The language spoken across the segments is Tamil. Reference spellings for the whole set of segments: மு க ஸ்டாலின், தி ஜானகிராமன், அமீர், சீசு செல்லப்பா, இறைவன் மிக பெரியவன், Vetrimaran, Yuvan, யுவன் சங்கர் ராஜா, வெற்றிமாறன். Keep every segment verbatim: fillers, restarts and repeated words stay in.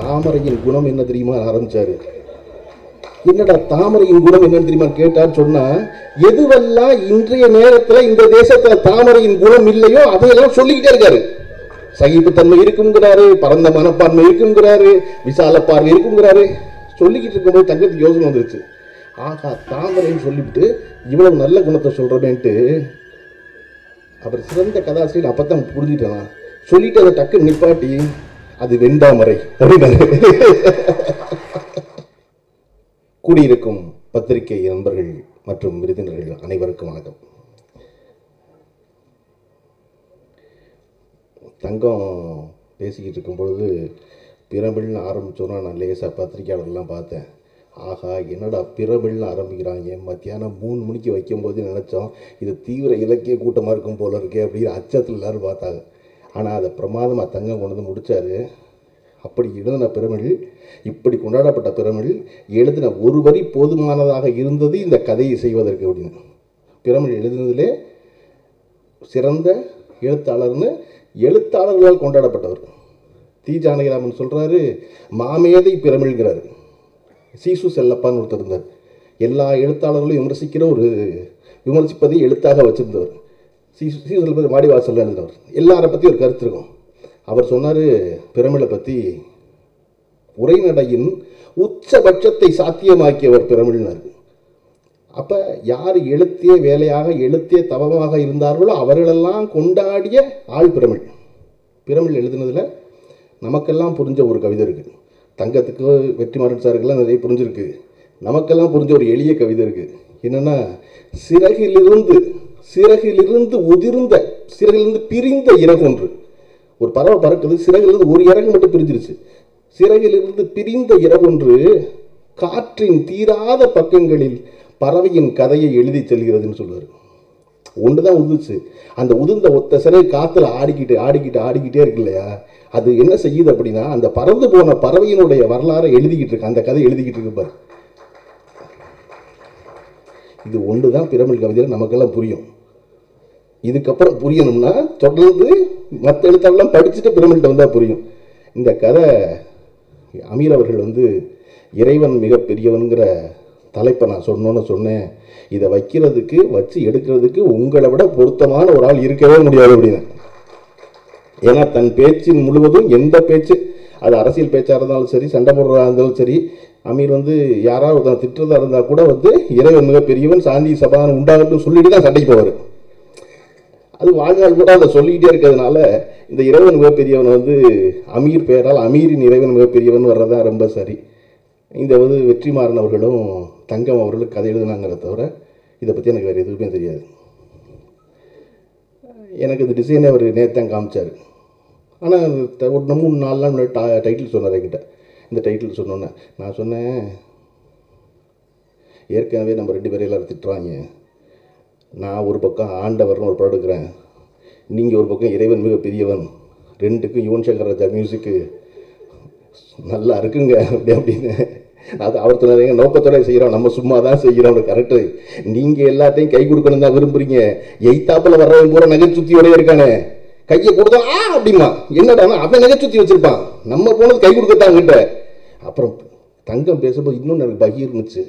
தாமரையின் குணம் என்ன தெரியுமா ஆரம்பிச்சாரு. என்னடா தாமரையின் குணம் என்னன்னு தெரியுமா கேட்டார். சொன்னா எதுவெல்லாம் இன்றைய நேரத்துல இந்த தேசத்துல தாமரையின் குணம் இல்லையோ அதையெல்லாம் சொல்லிக்கிட்டே இருக்காரு. சகிப்புத்தன்மை இருக்குங்கிறாரு, பரந்த மனப்பான்மை இருக்குங்கிறாரு, விசால பார்வை இருக்குங்கிறாரு. சொல்லிக்கிட்டு இருக்கும்போது தங்கத்துக்கு யோசனை வந்துருச்சு. ஆகா தாமரைன்னு சொல்லிவிட்டு இவ்வளவு நல்ல குணத்தை சொல்றமேன்ட்டு அவர் சிறந்த கதாசிரியர் அப்பத்தான் புரிஞ்சுட்டேனா சொல்லிட்டு அதை டக்கு நிப்பாட்டி அது வெண்தாமரை அப்படின்னாரு. கூடியிருக்கும் பத்திரிகை நண்பர்கள் மற்றும் விருந்தினர்கள் அனைவருக்கும் வணக்கம். தங்கம் பேசிக்கிட்டு இருக்கும்பொழுது பிரபிள்னு ஆரம்பித்தோன்னா நான் லேசாக பத்திரிக்கையாளர்கள்லாம் பார்த்தேன். ஆகா என்னடா பிரபிள்னு ஆரம்பிக்கிறாங்க. மத்தியானம் மூணு மணிக்கு வைக்கும்போது நினச்சோம் இது தீவிர இலக்கிய கூட்டமாக இருக்கும் போல இருக்கே அப்படின்னு அச்சத்தில் எல்லோரும் பார்த்தாங்க. ஆனால் அதை பிரமாதமாக தங்கம் கொண்டு வந்து முடித்தார். அப்படி எழுதின பிரமிழ், இப்படி கொண்டாடப்பட்ட பிரமிழ், எழுதின ஒரு வரி போதுமானதாக இருந்தது இந்த கதையை செய்வதற்கு அப்படின்னு. பிரமிழ் எழுதினதிலே சிறந்த எழுத்தாளர்னு எழுத்தாளர்களால் கொண்டாடப்பட்டவர். தி ஜானகிராமன் சொல்கிறாரு, மாமேதை பிரமிழ்கிறார். சீசு செல்லப்பான்னு ஒருத்தர் இருந்தார். எல்லா எழுத்தாளர்களும் விமர்சிக்கிற ஒரு விமர்சிப்பதை எழுத்தாக வச்சுருந்தவர். சீசு சீசு செல்லப்பதி மாடி வாசலில் எழுதினவர். எல்லாரை பற்றி ஒரு கருத்து இருக்கும். அவர் சொன்னார் பிரமிழை பற்றி, உரைநடையின் உச்சபட்சத்தை சாத்தியமாக்கியவர் பிரமிழ்னார். அப்போ யார் எழுத்திய வேலையாக எழுத்திய தவமாக இருந்தார்களோ அவர்களெல்லாம் கொண்டாடிய ஆள் பிரமிழ். பிரமிழ் எழுதினதில் நமக்கெல்லாம் புரிஞ்ச ஒரு கவிதை இருக்குது. தங்கத்துக்கு வெற்றிமாறன் சாருக்கெல்லாம் நிறைய புரிஞ்சிருக்கு. நமக்கெல்லாம் புரிஞ்ச ஒரு எளிய கவிதை இருக்குது. என்னென்னா, சிறகிலிருந்து சிறகிலிருந்து உதிர்ந்த சிறகிலிருந்து பிரிந்த இறகு ஒன்று. ஒரு பறவை பறக்குது, சிறகிலிருந்து ஒரு இறகு மட்டும் பிரிஞ்சிருச்சு. சிறகிலிருந்து பிரிந்த இறகொன்று காற்றின் தீராத பக்கங்களில் பறவையின் கதையை எழுதி செல்கிறதுன்னு சொல்லுவார். ஒன்று தான் உதிர்ந்துச்சு. அந்த உதிர்ந்த ஒத்த சிறை காற்றுல ஆடிக்கிட்டு ஆடிக்கிட்டு ஆடிக்கிட்டே இருக்கு இல்லையா, அது என்ன செய்யுது அப்படின்னா அந்த பறந்து போன பறவையினுடைய வரலாறை எழுதிக்கிட்டு இருக்கு. அந்த கதை எழுதிக்கிட்டு இருக்கு பாரு. இது ஒன்று தான் பிரமிழ் கவிதையில் நமக்கெல்லாம் புரியும். இதுக்கப்புறம் புரியணும்னா தொடர்ந்து மற்ற எழுத்தாளெல்லாம் படிச்சுட்டு பிரமிழ்கிட்ட வந்தால் புரியும். இந்த கதை அமீர் அவர்கள் வந்து இறைவன் மிகப்பெரியவனுங்கிற தலைப்பை நான் சொன்னோன்னு சொன்னேன். இதை வைக்கிறதுக்கு வச்சு எடுக்கிறதுக்கு உங்களை விட பொருத்தமான ஒரு ஆள் இருக்கவே முடியாது அப்படின்னு. ஏன்னா தன் பேச்சின் முழுவதும் எந்த பேச்சு, அது அரசியல் பேச்சாக இருந்தாலும் சரி, சண்டை போடுறதா இருந்தாலும் சரி, அமீர் வந்து யாராவது தான் திட்டுறதா இருந்தால் கூட வந்து இறைவன் மிகப்பெரியவன் சாந்தி சபாதம் உண்டாகட்டும் சொல்லிட்டு தான் சண்டைக்கு போவார். அது வாழ்நாள் கூட அதை சொல்லிக்கிட்டே இருக்கிறதுனால இந்த இறைவன் மிகப்பெரியவன் வந்து அமீர் பெயரால் அமீரின் இறைவன் மிகப்பெரியவன் வர்றதான் ரொம்ப சரி. இந்த வந்து வெற்றிமாறன் அவர்களும் தங்கம் அவர்களும் கதை எழுதினாங்கிறத தவிர இதை பற்றி எனக்கு வேறு எதுவுமே தெரியாது. எனக்கு இந்த டிசைனே அவர் நேத்தான் காமிச்சார். ஆனால் ஒரு மூணு நாலுலாம் முன்னாடி டா டைட்டில் சொன்னார் என்கிட்ட. இந்த டைட்டில் சொன்னோன்னே நான் சொன்னேன், ஏற்கனவே நம்ம ரெண்டு பேரும் எல்லோரும் திட்டுறாங்க. நான் ஒரு பக்கம் ஆண்டவர்னு ஒரு படம் எடுக்கிறேன், நீங்கள் ஒரு பக்கம் இறைவன் மிக பெரியவன், ரெண்டுக்கும் யுவன் சங்கர் ராஜா மியூசிக்கு நல்லா இருக்குங்க அப்படி அப்படின்னு. அது அவர் சொன்னாங்க, நோக்கத்தோட செய்கிறோம், நம்ம சும்மா தான் செய்கிறோம், அப்படி கரெக்டு. நீங்கள் எல்லாத்தையும் கை கொடுக்கணும் தான் விரும்புகிறீங்க. எய்த்தாப்பில் வர்றவன் பூரா நகைச்சுத்தியோடய இருக்கானே, கையை கொடுத்தா ஆ அப்படிமா என்னடானா அவன் நகைச்சுத்தி வச்சுருப்பான், நம்ம போனது கை கொடுக்கத்தான் கிட்ட. அப்புறம் தங்கம் பேசும்போது இன்னொன்று எனக்கு பகிர்ந்துச்சு.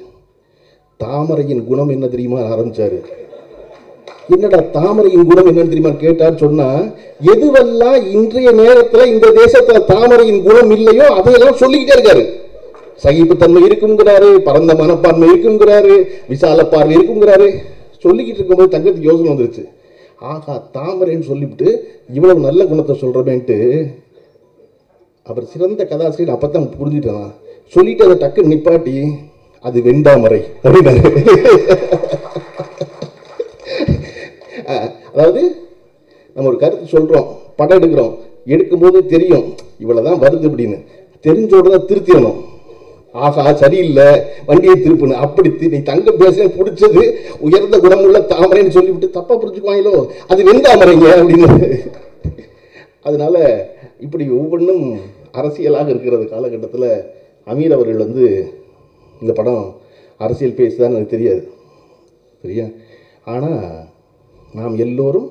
தாமரையின் குணம் என்ன தெரியுமா ஆரம்பித்தார். என்னடா தாமரையின் குணம் என்னன்னு தெரியுமா கேட்டார். சொன்னா எதுவெல்லாம் இன்றைய நேரத்துல இந்த தேசத்துல தாமரையின் குணம் இல்லையோ அதையெல்லாம் சொல்லிக்கிட்டே இருக்காரு. சகிப்புத்தன்மை இருக்குங்கிறாரு, பரந்த மனப்பான்மை இருக்குங்கிறாரு, விசால பார்வை இருக்குங்கிறாரு. சொல்லிக்கிட்டு இருக்கும்போது தங்கத்துக்கு யோசனை வந்துருச்சு. ஆகா தாமரைன்னு சொல்லிவிட்டு இவ்வளவு நல்ல குணத்தை சொல்றமேன்ட்டு அவர் சிறந்த கதாசிரியர் அப்பத்தான் புரிஞ்சுட்டேனா சொல்லிட்டு அதை டக்கு நிப்பாட்டி அது வெண்தாமரை அப்படின்னாரு. அதாவது நம்ம ஒரு கருத்து சொல்கிறோம், படம் எடுக்கிறோம், எடுக்கும்போது தெரியும் இவ்வளோ தான் வருது அப்படின்னு தெரிஞ்சோடு தான் திருத்திடணும். ஆகா சரியில்லை வண்டியை திருப்பணும் அப்படி நீ தங்க பேச பிடிச்சது உயர்ந்த குணமுள்ள தாமரைன்னு சொல்லிவிட்டு தப்பாக பிடிச்சிக்குவாங்களோ அது வெந்தாமரைங்க அப்படின்னு. அதனால் இப்படி ஒவ்வொன்றும் அரசியலாக இருக்கிறது. காலகட்டத்தில் அமீர் அவர்கள் வந்து இந்த படம் அரசியல் பேசுதான்னு எனக்கு தெரியாது, சரியா. ஆனால் நாம் எல்லோரும்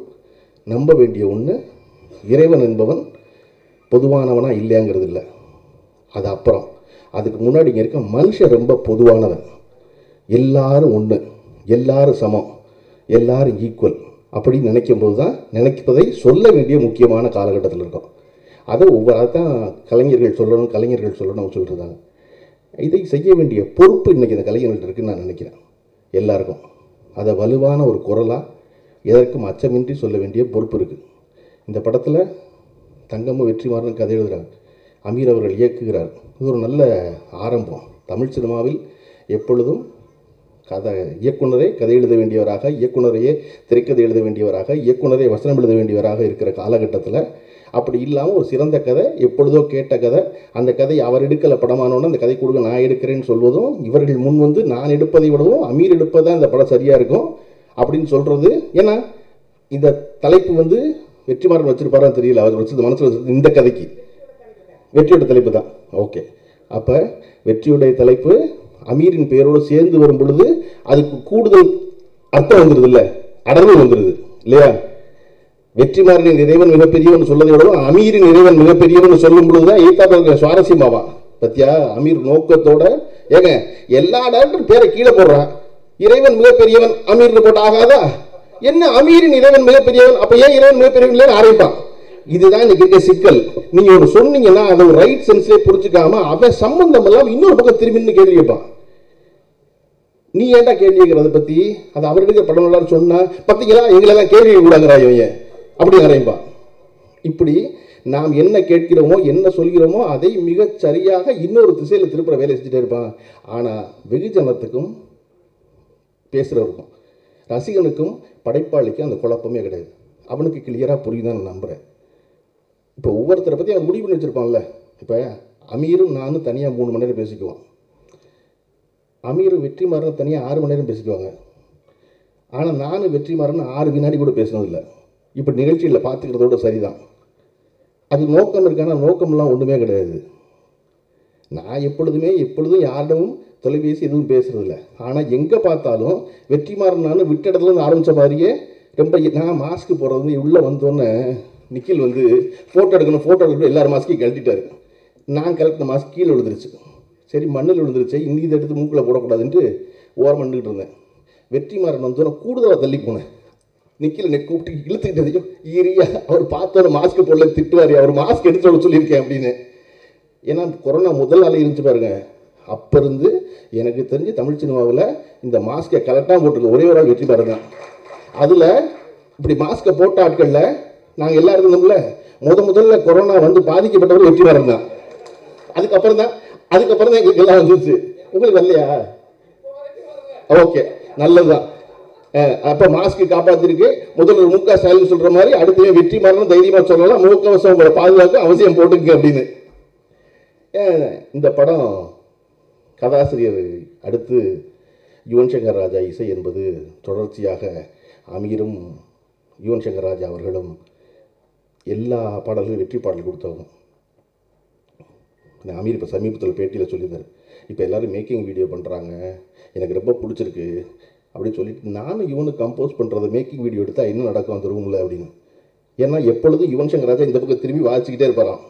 நம்ப வேண்டிய ஒன்று, இறைவன் என்பவன் பொதுவானவனாக இல்லையாங்கிறது இல்லை. அது அப்புறம். அதுக்கு முன்னாடி இங்கே இருக்க மனுஷன் ரொம்ப பொதுவானவன். எல்லாரும் ஒன்று, எல்லாரும் சமம், எல்லாரும் ஈக்குவல் அப்படின்னு நினைக்கும்போது தான் நினைப்பதை சொல்ல வேண்டிய முக்கியமான காலகட்டத்தில் இருக்கும். அதை ஒவ்வொரு அதான் கலைஞர்கள் சொல்லணும் கலைஞர்கள் சொல்லணும்னு சொல்லிட்டுருந்தாங்க. இதை செய்ய வேண்டிய பொறுப்பு இன்றைக்கி இந்த கலைஞர்கள்ட்ட இருக்குதுன்னு நான் நினைக்கிறேன். எல்லாருக்கும் அதை வலுவான ஒரு குரலாக எதற்கும் அச்சமின்றி சொல்ல வேண்டிய பொறுப்பு இருக்குது. இந்த படத்தில் தங்கமும் வெற்றிமாறனும் கதை எழுதுகிறாங்க, அமீர் அவர்கள் இயக்குகிறார். இது ஒரு நல்ல ஆரம்பம். தமிழ் சினிமாவில் எப்பொழுதும் கதை இயக்குனரே கதை எழுத வேண்டியவராக, இயக்குனரையே திரைக்கதை எழுத வேண்டியவராக, இயக்குனரே வசனம் எழுத வேண்டியவராக இருக்கிற காலகட்டத்தில் அப்படி இல்லாமல் ஒரு சிறந்த கதை, எப்பொழுதோ கேட்ட கதை, அந்த கதை அவர் எடுக்கலை படமானோன்னு அந்த கதை கொடுக்க நான் எடுக்கிறேன்னு சொல்வதும், இவர்கள் முன் வந்து நான் எடுப்பதை விடவும் அமீர் எடுப்பதான் இந்த படம் சரியாக இருக்கும் அப்படின்னு சொல்கிறது. ஏன்னா இந்த தலைப்பு வந்து வெற்றிமாறன் வச்சுருப்பாரான்னு தெரியல, அவர் வச்சு மனசில் வச்சு இந்த கதைக்கு வெற்றியோட தலைப்பு தான். ஓகே, அப்போ வெற்றியுடைய தலைப்பு அமீரின் பெயரோடு சேர்ந்து வரும் பொழுது அதுக்கு கூடுதல் அர்த்தம் வந்துடுது, இல்லை அடர்வு வந்துடுது இல்லையா? வெற்றிமாறனின் இறைவன் மிகப்பெரியவன் சொல்லதை விடவும் அமீரின் இறைவன் மிகப்பெரியவன் சொல்லும் பொழுது தான் ஏத்தாப்பா சுவாரஸ்யமாவா பத்தியா? அமீர் நோக்கத்தோட ஏங்க எல்லா டாக்டரும் பேரை கீழே போடுறான், இறைவன் மிகப்பெரியவன் அமீர்னு போட்டு ஆகாதா? என்ன அமீரின் இறைவன் மிகப்பெரியவன், அப்போ ஏன் இறைவன் மிகப்பெரியவன் இல்லைன்னு ஆரம்பிப்பான். இதுதான் இன்னைக்கு இருக்க சிக்கல். நீங்கள் ஒரு சொன்னீங்கன்னா அதை ஒரு ரைட் சென்ஸ்லேயே புரிஞ்சுக்காம அவன் சம்பந்தம் எல்லாம் இன்னொரு பக்கம் திரும்பின்னு கேள்வி கேட்பான். நீ ஏன்டா கேள்வி கேட்கறதை பற்றி அது அவர்கிட்ட படம் நல்லான்னு சொன்னால் பார்த்தீங்களா எங்களெல்லாம் கேள்வி கூடாங்கிறாயோ ஏன் அப்படி ஆரம்பிப்பா. இப்படி நாம் என்ன கேட்கிறோமோ என்ன சொல்கிறோமோ அதை மிகச் சரியாக இன்னொரு திசையில் திருப்புற வேலை செஞ்சுட்டே இருப்பான். ஆனால் வெகுஜனத்துக்கும் பேசுகிறவருக்கும் ரசிகனுக்கும் படைப்பாளிக்கும் அந்த குழப்பமே கிடையாது. அவனுக்கு கிளியராக புரியுதான் நான் நம்புகிறேன். இப்போ ஒவ்வொருத்தரை பற்றி அவன் முடிவு பண்ணி வச்சுருப்பான்ல. இப்போ அமீரும் நானும் தனியாக மூணு மணி நேரம் பேசிக்குவோம், அமீரும் வெற்றிமாறன் தனியாக ஆறு மணி நேரம் பேசிக்குவாங்க. ஆனால் நானும் வெற்றிமாறன் ஆறு வினாடி கூட பேசினதில்லை. இப்போ நிகழ்ச்சியில் பார்த்துக்கிறதோட சரிதான். அது நோக்கம் இருக்கான நோக்கம்லாம் ஒன்றுமே கிடையாது. நான் எப்பொழுதுமே எப்பொழுதும் யாரிடமும் தொலைபேசி எதுவும் பேசுகிறதில்ல. ஆனால் எங்கே பார்த்தாலும் வெற்றிமாறன் நானும் விட்ட இடத்துலேருந்து ஆரம்பித்த மாதிரியே ரொம்ப நான் மாஸ்க்கு போடுறது வந்து உள்ளே வந்தோன்னே நிக்கில் வந்து ஃபோட்டோ எடுக்கணும் ஃபோட்டோ எடுக்கணும் எல்லாரும் மாஸ்க்கையும் கழட்டிட்டாரு. நான் கலெக்டின மாஸ்க் கீழே விழுந்துருச்சு. சரி மண்ணில் விழுந்துருச்சு, இன்னி இதை எடுத்து மூக்கில் போடக்கூடாதுன்ட்டு ஓரம் பண்ணிக்கிட்டு இருந்தேன். வெற்றிமாறன் வந்தோன்னே கூடுதலாக தள்ளி போனேன். நிக்கில் என்னை கூப்பிட்டு இழுத்துக்கிட்டதையும் ஈரியா அவர் பார்த்தோட மாஸ்க்கு போடல திட்டுவார், அவர் மாஸ்க் எடுத்து சொல்லியிருக்கேன் அப்படின்னு. ஏன்னா கொரோனா முதல் நாளே இருந்துச்சு பாருங்க, அப்போ இருந்து எனக்கு தெரிஞ்சு தமிழ் சினிமாவில் இந்த மாஸ்க்கை கரெக்டாக போட்டிருக்க ஒரே ஒரு ஆள் வெற்றி பாருங்க. அதில் இப்படி மாஸ்க்கை போட்ட ஆட்களில் நாங்கள் எல்லாரும் இருந்தோம்ல, முத முதல்ல கொரோனா வந்து பாதிக்கப்பட்டவர்கள் வெற்றி பாருங்க. அதுக்கப்புறம் தான் அதுக்கப்புறம் தான் எங்களுக்கு எல்லாம் வந்துச்சு. உங்களுக்கு இல்லையா? ஓகே, நல்லதுதான். அப்போ மாஸ்க்கு காப்பாற்றிருக்கு முதல்வர் மு க ஸ்டாலின் சொல்கிற மாதிரி அடுத்த வெற்றி மாறணும் தைரியமாக சொல்லலாம், முகக்கவசம் உங்களை பாதுகாக்க அவசியம் போட்டுக்கு அப்படின்னு. இந்த படம் கதாசிரியர் அடுத்து யுவன் சங்கர் ராஜா இசை என்பது தொடர்ச்சியாக அமீரும் யுவன் சங்கர் ராஜா அவர்களும் எல்லா பாடல்களும் வெற்றி பாடல் கொடுத்தவங்க. அமீர் இப்போ சமீபத்தில் பேட்டியில் சொல்லியிருந்தார், இப்போ எல்லோரும் மேக்கிங் வீடியோ பண்ணுறாங்க எனக்கு ரொம்ப பிடிச்சிருக்கு அப்படின்னு சொல்லிட்டு நானும் இவனு கம்போஸ் பண்ணுறது மேக்கிங் வீடியோ எடுத்தால் என்ன நடக்கும் அந்த ரூமில் அப்படின்னு. ஏன்னா எப்பொழுதும் யுவன் சங்கர் ராஜா இந்த பக்கம் திரும்பி வாசிக்கிட்டே இருப்பாரான்,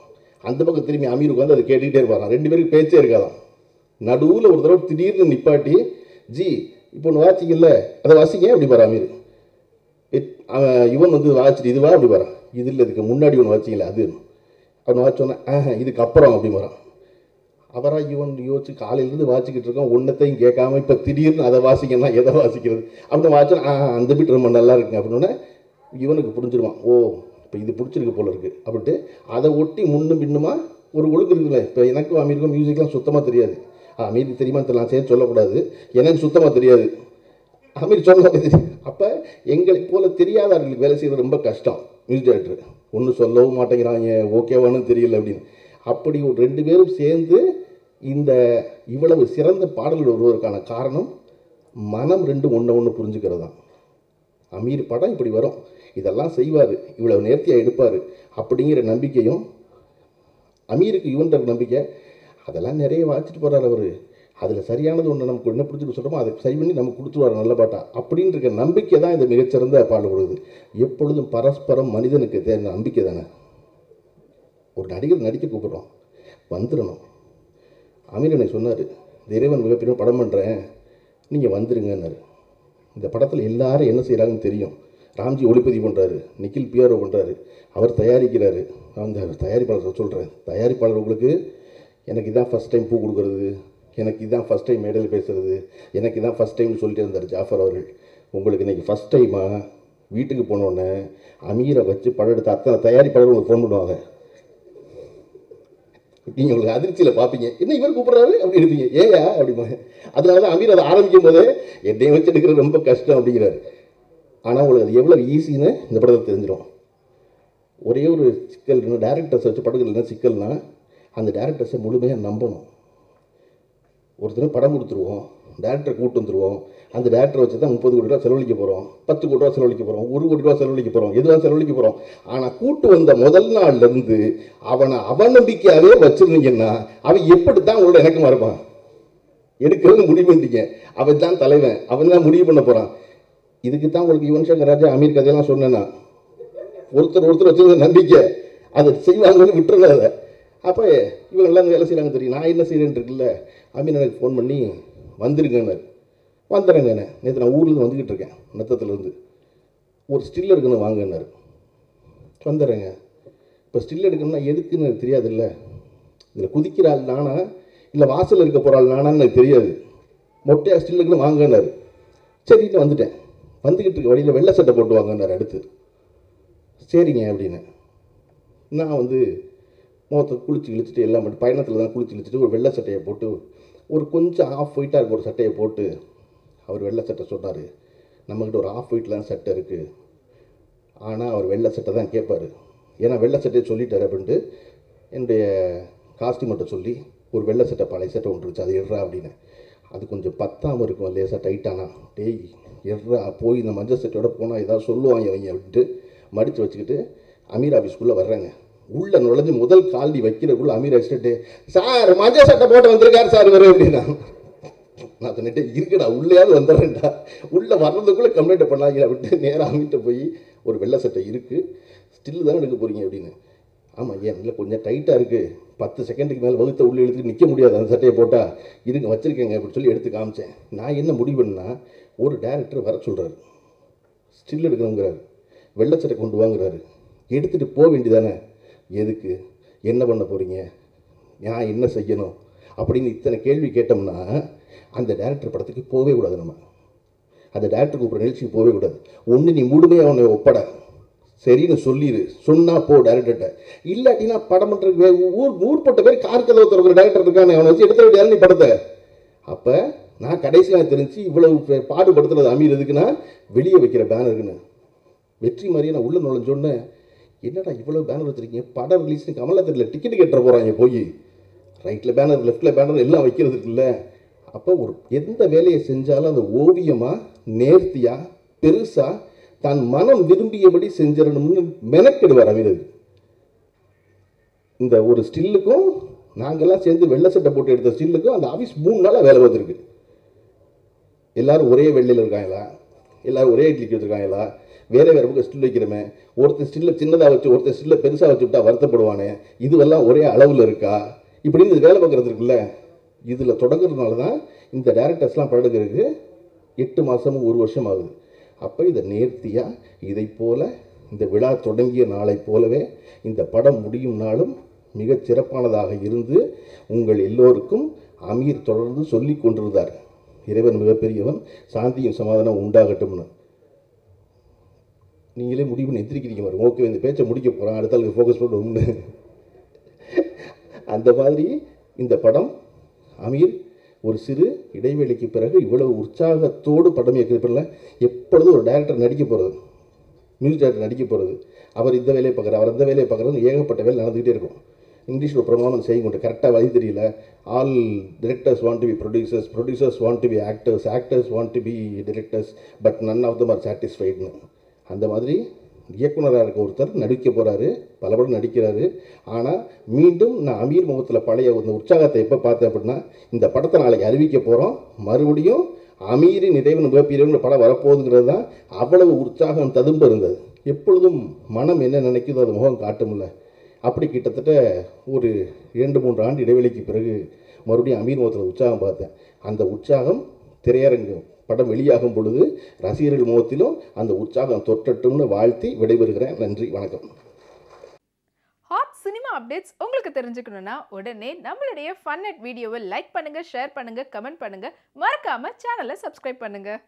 அந்த பக்கம் திரும்பி அமீர் உட்காந்து அதை கேட்டுக்கிட்டே இருப்பாரான். ரெண்டு பேருக்கு பேச்சே இருக்காதான். நடுவில் ஒரு தடவை திடீர்னு நிப்பாட்டி ஜி இப்போ ஒன்று வாசிக்கல அதை வாசிங்க அப்படி பாரு அமீர், இவன் வந்து வாசிட்டு இதுவா அப்படி பாரு, இது இல்லை இதுக்கு முன்னாடி ஒன்று வாசிக்கல அது அவன் வாசிச்சோன்னா ஆஹ் இதுக்கு அப்புறம் அப்படி வரான். அவராக யுவன் யோசிச்சு காலையிலேருந்து வாசிக்கிட்டு இருக்கோம் ஒன்றத்தையும் கேட்காம இப்போ திடீர்னு அதை வாசிக்கணும்னா எதை வாசிக்கிறது அப்படின்னு வாசிச்சோம். ஆ அந்த பீட் ரொம்ப நல்லா இருக்குங்க அப்படின்னோடனே யுவனுக்கு புரிஞ்சிருவான், ஓ இப்போ இது பிடிச்சிருக்கு போல இருக்குது அப்படின்ட்டு அதை ஒட்டி முன்னும் பின்னுமா ஒரு ஒழுங்கு இருக்குல்ல. இப்போ எனக்கும் அமீருக்கும் மியூசிக்லாம் சுத்தமாக தெரியாது. அமீருக்கு தெரியுமான்னு தெரியலாம், சரி சொல்லக்கூடாது, எனக்கு சுத்தமாக தெரியாது, அமீர் சொல்ல. அப்போ எங்களை போல் தெரியாதவர்களுக்கு வேலை செய்வது ரொம்ப கஷ்டம். மியூசிக் டைரக்டர் ஒன்றும் சொல்லவும் மாட்டேங்கிறாங்க, ஓகேவானு தெரியல அப்படின்னு. அப்படி ஒரு ரெண்டு பேரும் சேர்ந்து இந்த இவ்வளவு சிறந்த பாடல்கள் வருவதற்கான காரணம் மனம் ரெண்டும் ஒன்று ஒன்று புரிஞ்சுக்கிறது தான். அமீர் படம் இப்படி வரும், இதெல்லாம் செய்வார், இவ்வளவு நேர்த்தியாக எடுப்பார் அப்படிங்கிற நம்பிக்கையும் அமீருக்கு இவன்ற நம்பிக்கை. அதெல்லாம் நிறைய வாசிச்சுட்டு போகிறார் அவர், அதில் சரியானது ஒன்று நமக்கு என்ன பிடிச்சிட்டு சொல்கிறோமோ அதை சரி பண்ணி நமக்கு கொடுத்துருவார் நல்ல பாட்டா அப்படின்னு இருக்கிற நம்பிக்கை தான் இந்த மிகச்சிறந்த பாடல் கொடுக்குது. எப்பொழுதும் பரஸ்பரம் மனிதனுக்கு தேர்ந்த நம்பிக்கை தானே. ஒரு நடிகர் நடிக்க கூப்பிட்றோம் வந்துடணும், அமீர் எனக்கு சொன்னார், இறைவன் மிகப்பெரிய படம் பண்ணுறேன், நீங்கள் வந்துடுங்கன்னாரு. இந்த படத்தில் எல்லாரும் என்ன செய்கிறாங்கன்னு தெரியும். ராம்ஜி ஒளிப்பதிவு பண்ணுறாரு, நிக்கில் பிஆர்ஓ பண்ணுறாரு, அவர் தயாரிக்கிறாரு. அந்த தயாரிப்பாளர் சொல்கிறேன், தயாரிப்பாளர் உங்களுக்கு எனக்கு இதான் ஃபஸ்ட் டைம் பூ கொடுக்குறது, எனக்கு இதான் ஃபஸ்ட் டைம் மேடையில் பேசுகிறது, எனக்கு இதான் ஃபஸ்ட் டைம்னு சொல்லிட்டு இருந்தார் ஜாஃபர் அவர்கள். உங்களுக்கு இன்றைக்கி ஃபஸ்ட் டைமாக வீட்டுக்கு போனோடனே அமீரை வச்சு படம் எடுத்து அத்தனை தயாரிப்பாளர் உங்களுக்கு ஃபோன் பண்ணுவாங்க. நீங்கள் உங்களுக்கு அதிர்ச்சியில் பார்ப்பீங்க, என்ன இவர் கூப்பிட்றாரு அப்படி எடுப்பீங்க, ஏயா அப்படிமா. அதனால தான் அமீர் அதை ஆரம்பிக்கும் போதே என்னை வச்சு எடுக்கிறது ரொம்ப கஷ்டம் அப்படிங்கிறாரு. ஆனால் உங்களுக்கு அது எவ்வளோ ஈஸின்னு இந்த படத்தை தெரிஞ்சிடும். ஒரே ஒரு சிக்கல் என்ன, டேரக்டர்ஸை வச்சு படங்கள் என்ன சிக்கல்னால் அந்த டேரக்டர்ஸை முழுமையாக நம்பணும். ஒருத்தர் படம் கொடுத்துருவோம், டேரக்டரை கூப்பிட்டு வந்துடுவோம், அந்த டேரக்டரை வச்சு தான் முப்பது கோடி ரூபா செலவழிக்க போகிறோம், பத்து கோடி ரூபா செலவழிக்க போகிறோம், ஒரு கோடி ரூபா செலவழிக்க போகிறோம், எதுவாக செலவழிக்க போகிறோம். ஆனால் கூட்டு வந்த முதல் நாள்லேருந்து அவனை அவநம்பிக்கையாகவே வச்சுருந்தீங்கன்னா அவன் எப்படி தான் உங்களோட இணக்கமாக இருப்பான். எடுக்கிறது முடிவு பண்ணிட்டீங்க, அவன் தான் தலைவன், அவன் தான் முடிவு பண்ண போகிறான். இதுக்கு தான் உங்களுக்கு யுவன் சங்கர் ராஜா அமீர் கதையெல்லாம் சொன்னேன்னா, ஒருத்தர் ஒருத்தர் வச்சுருந்த நம்பிக்கை அதை செய்வாங்கன்னு விட்டுறத. அப்போ இவங்கெல்லாம் அங்கே வேலை செய்கிறாங்க தெரியும். நான் என்ன செய்கிறேன்னு இருக்குல்ல, அமீர் எனக்கு ஃபோன் பண்ணி வந்துருங்கன்னாரு. வந்துடுறேங்க என்ன, நேற்று நான் ஊர்லேருந்து வந்துக்கிட்டு இருக்கேன், நத்தத்துலேருந்து ஒரு ஸ்டில் எடுக்கணும் வாங்கினார். வந்துடுறேங்க. இப்போ ஸ்டில் எடுக்கணும்னா எதுக்குன்னு எனக்கு தெரியாது. இல்லை இதில் குதிக்கிற ஆள் நானா இல்லை வாசலில் இருக்க போகிற ஆள் நானான்னு எனக்கு தெரியாது. மொட்டையாக ஸ்டில் எடுக்கணும் வாங்கினார். சரின்னு வந்துட்டேன். வந்துக்கிட்டு இருக்க வழியில் வெள்ளை சட்டை போட்டு வாங்கினார். அடுத்து சரிங்க அப்படின்னு நான் வந்து மொத்த குளிச்சு கிழிச்சிட்டு எல்லாம் மட்டும் பயணத்தில் தான் குளிச்சு கிழிச்சிட்டு ஒரு வெள்ளை சட்டையை போட்டு ஒரு கொஞ்சம் ஆஃப் ஒயிட்டாக இருக்க ஒரு சட்டையை போட்டு அவர் வெள்ளை சட்டை சொன்னார். நம்மக்கிட்ட ஒரு ஆஃப் ஒயிட்லாம் சட்டை இருக்குது, ஆனால் அவர் வெள்ளை சட்டை தான் கேட்பார், ஏன்னா வெள்ளை சட்டையை சொல்லிட்டார் அப்படின்ட்டு என்னுடைய காஸ்டியூமர்கிட்ட சொல்லி ஒரு வெள்ளை சட்டை பழைய சட்டை ஒன்று இருந்துச்சு, அது எடுறா அப்படின்னு. அது கொஞ்சம் பத்தாமல் இருக்கும் லேசாக டைட்டானா, டேய் எடுறா போய் இந்த மஞ்சள் சட்டையோட போனால் ஏதாவது சொல்லுவாங்க அவங்க அப்படின்ட்டு மடித்து வச்சுக்கிட்டு அமீர் ஆஃபீஸ்க்குள்ளே வர்றாங்க. உள்ளே நுழைஞ்சு முதல் கால்டி வைக்கிறக்குள்ளே அமீர் ஆக்சிடென்ட்டு, சார் மஞ்சள் சட்டை போட்டு வந்திருக்காரு சார் வரும் அப்படின்னா நான் சொன்னிட்டு இருக்கடா உள்ளேயாவது வந்துடுறேன்டா, உள்ளே வர்றதுக்குள்ளே கம்ப்ளைண்ட் பண்ணாங்க அப்படின்ட்டு நேராக அமீர்கிட்ட போய் ஒரு வெள்ளை சட்டை இருக்குது ஸ்டில்லு தான் எடுக்க போகிறீங்க அப்படின்னு. ஆமாம், ஏன் இல்லை கொஞ்சம் டைட்டாக இருக்குது, பத்து செகண்டுக்கு மேலே வகுத்த உள்ளே எழுத்துக்கு நிற்க முடியாது அந்த சட்டையை போட்டால், இருங்க வச்சுருக்கேங்க அப்படின்னு சொல்லி எடுத்து காமிச்சேன். நான் என்ன முடிவு பண்ணால் ஒரு டேரக்டர் வர சொல்கிறாரு, ஸ்டில் எடுக்கணுங்கிறாரு, வெள்ளை சட்டை கொண்டு வாங்குறாரு, எடுத்துகிட்டு போக வேண்டியதானே, எதுக்கு என்ன பண்ண போகிறீங்க நான் என்ன செய்யணும் அப்படின்னு இத்தனை கேள்வி கேட்டோம்னா அந்த டேரக்டர் படத்துக்கு போகவே கூடாது. நம்ம அந்த டேரக்டர் கூப்பிட்ற நிகழ்ச்சிக்கு போகவே கூடாது. ஒன்று நீ முழுமையாக அவனை ஒப்படை சரின்னு சொல்லிடு, சொன்னால் போ டேரக்டர்கிட்ட, இல்லாட்டினா படம் பண்ணுறதுக்கு ஊர் ஊர்பட்ட பேர் கார் கதவை திறக்கிற டேரக்டர் இருக்கானே அவனை வச்சு எடுத்துட வேண்டியதால நீ படத்தை. அப்போ நான் கடைசியில் தெரிஞ்சு இவ்வளவு பாடுபடுத்துறது அமீர் எதுக்குன்னா வெளியே வைக்கிற பேனருக்குன்னு. வெற்றி மாதிரியே நான் உள்ளே நுழைஞ்சோன்னு என்னடா இவ்வளோ பேனர் வச்சுருக்கீங்க, படம் ரிலீஸ்னு கமலாத்திரியில் டிக்கெட்டு கட்டுற போகிறாங்க, போய் ரைட்டில் பேனர் லெஃப்டில் பேனர் எல்லாம் வைக்கிறதுக்கு இல்லை. அப்போ ஒரு எந்த வேலையை செஞ்சாலும் அந்த ஓவியமாக நேர்த்தியாக பெருசாக தன் மனம் விரும்பியபடி செஞ்சிடணும்னு மெனக்கெடுவார் அமீர். அது இந்த ஒரு ஸ்டில்லுக்கும் நாங்கள்லாம் சேர்ந்து வெள்ளை சட்டை போட்டு எடுத்த ஸ்டில்லுக்கும் அந்த ஆஃபீஸ் மூணு நாளாக வேலை பார்த்துருக்கு. எல்லோரும் ஒரே வெள்ளையில் இருக்காங்களா, எல்லோரும் ஒரே இட்லிக்கு வச்சுருக்காங்களா, வேறு வேறு பக்கம் ஸ்டில் வைக்கிறமே, ஒருத்தர் ஸ்டில்லை சின்னதாக வச்சு ஒருத்தர் ஸ்டில்லை பெருசாக வச்சு விட்டால் வருத்தப்படுவானே, இதுவெல்லாம் ஒரே அளவில் இருக்கா இப்படின்னு வேலை பார்க்குறது இருக்குல்ல. இதில் தொடங்குறதுனால தான் இந்த டேரக்டர்ஸ்லாம் பழகுறதுக்கு எட்டு மாதமும் ஒரு வருஷம் ஆகுது. அப்போ இதை நேர்த்தியாக இதை போல் இந்த விழா தொடங்கிய நாளை போலவே இந்த படம் முடியும் நாளும் மிகச் சிறப்பானதாக இருந்து உங்கள் எல்லோருக்கும் அமீர் தொடர்ந்து சொல்லி கொண்டிருந்தார், இறைவன் மிகப்பெரியவன், சாந்தியும் சமாதானம் உண்டாகட்டும்னு. நீங்களே முடிவுன்னு எத்திரிக்கிறீங்க பாருங்க, ஓகே இந்த பேச்சை முடிக்க போகிறோம் அடுத்த அளவுக்கு ஃபோக்கஸ் பண்ணுவோம்னு. அந்த மாதிரி இந்த படம் அமீர் ஒரு சிறு இடைவேளைக்கு பிறகு இவ்வளவு உற்சாகத்தோடு படம் இயக்கிறப்பல. எப்பொழுதும் ஒரு டைரக்டர் நடிக்க போகிறது, மியூசிக் டைரக்டர் நடிக்க போகிறது, அவர் இந்த வேலையை பார்க்குறாரு அவர் இந்த வேலையை பார்க்குறது ஏகப்பட்ட வேலை நடந்துக்கிட்டே இருக்கும். இங்கிலீஷில் ப்ரொமோஷன் செய்யக்கூட கரெக்டாக வழி தெரியல. All directors want to be producers, producers want to be actors, actors want to be directors, but none of them are சாட்டிஸ்ஃபைடுன்னு. அந்த மாதிரி இயக்குனராக இருக்க ஒருத்தர் நடிக்க போகிறாரு, பல படம் நடிக்கிறாரு. ஆனால் மீண்டும் நான் அமீர் முகத்தில் பழைய அந்த உற்சாகத்தை எப்போ பார்த்தேன் அப்படின்னா, இந்த படத்தை நாளைக்கு அறிவிக்க போகிறோம், மறுபடியும் அமீரின் இறைவன் மிகப்பெரியவன் படம் வரப்போகுதுங்கிறது தான் அவ்வளவு உற்சாகம் ததும்ப இருந்தது. எப்பொழுதும் மனம் என்ன நினைக்குதோ அது முகம் காட்டும்ல. அப்படி கிட்டத்தட்ட ஒரு இரண்டு மூன்று ஆண்டு இடைவெளிக்கு பிறகு மறுபடியும் அமீர் முகத்தில் உற்சாகம் பார்த்தேன். அந்த உற்சாகம் திரையரங்கு படம் வெளியாகும் பொழுது ரசிகர்கள் முகத்திலும் அந்த உற்சாகம் தொற்றட்டும்னு வாழ்த்தி விடைபெறுகிறேன். நன்றி, வணக்கம். ஹாட் சினிமா அப்டேட்ஸ் உங்களுக்கு தெரிஞ்சுக்கணும்னா உடனே நம்மளுடைய ஃபன் நெட் வீடியோவை லைக் பண்ணுங்கள், ஷேர் பண்ணுங்கள், கமெண்ட் பண்ணுங்கள். மறக்காமல் சேனலை சப்ஸ்கிரைப் பண்ணுங்கள்.